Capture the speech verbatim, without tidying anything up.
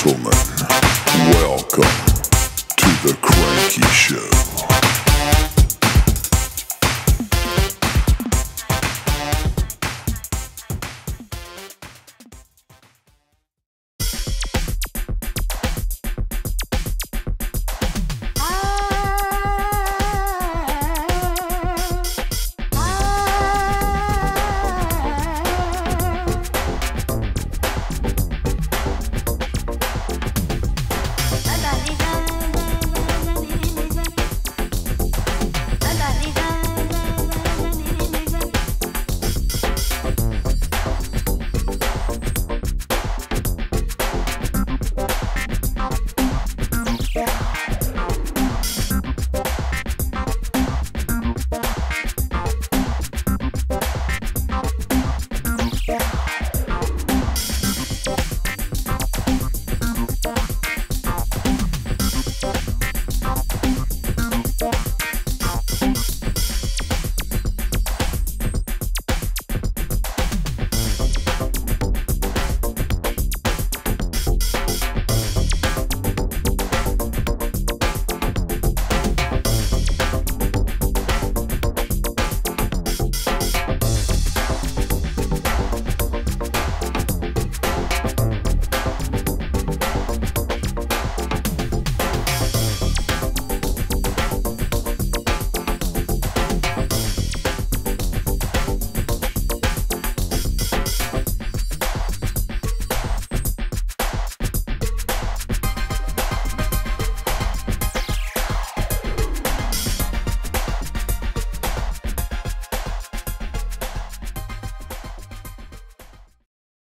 Tumor.